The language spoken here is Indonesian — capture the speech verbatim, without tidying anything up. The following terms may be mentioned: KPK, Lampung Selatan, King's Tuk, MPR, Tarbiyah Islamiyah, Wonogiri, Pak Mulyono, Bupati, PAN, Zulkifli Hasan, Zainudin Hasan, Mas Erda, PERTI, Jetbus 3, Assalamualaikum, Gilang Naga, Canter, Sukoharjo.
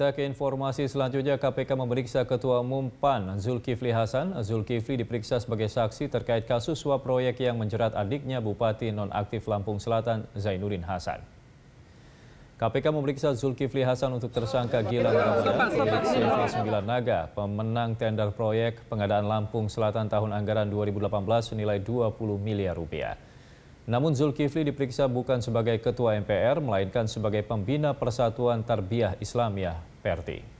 Kita ke informasi selanjutnya. K P K memeriksa Ketua Umum P A N Zulkifli Hasan. Zulkifli diperiksa sebagai saksi terkait kasus suap proyek yang menjerat adiknya Bupati Nonaktif Lampung Selatan Zainudin Hasan. K P K memeriksa Zulkifli Hasan untuk tersangka Gilang Naga, milik Gilang Naga, pemenang tender proyek pengadaan Lampung Selatan tahun anggaran dua ribu delapan belas senilai dua puluh miliar rupiah. Namun Zulkifli diperiksa bukan sebagai Ketua M P R, melainkan sebagai Pembina Persatuan Tarbiyah Islamiyah (P E R T I).